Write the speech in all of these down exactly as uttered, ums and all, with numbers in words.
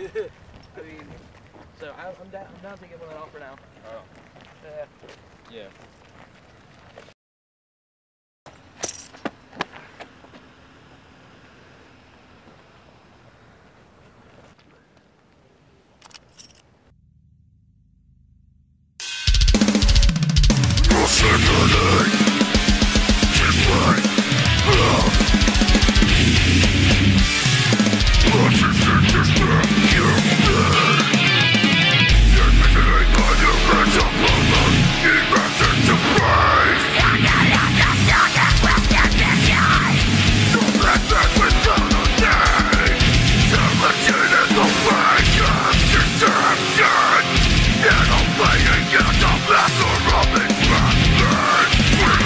I mean, so I'm, I'm down. I'm down to give one that offer now. Oh. Uh, yeah. That's a Robin Van Bird.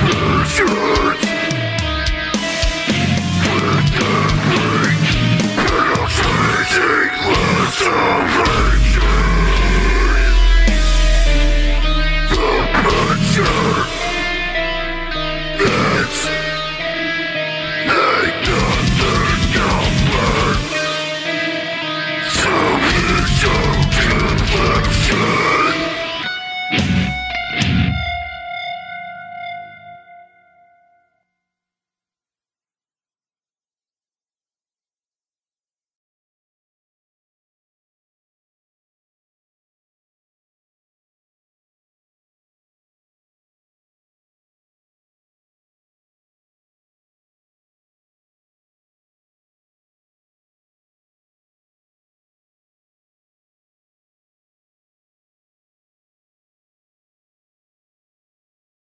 Sure.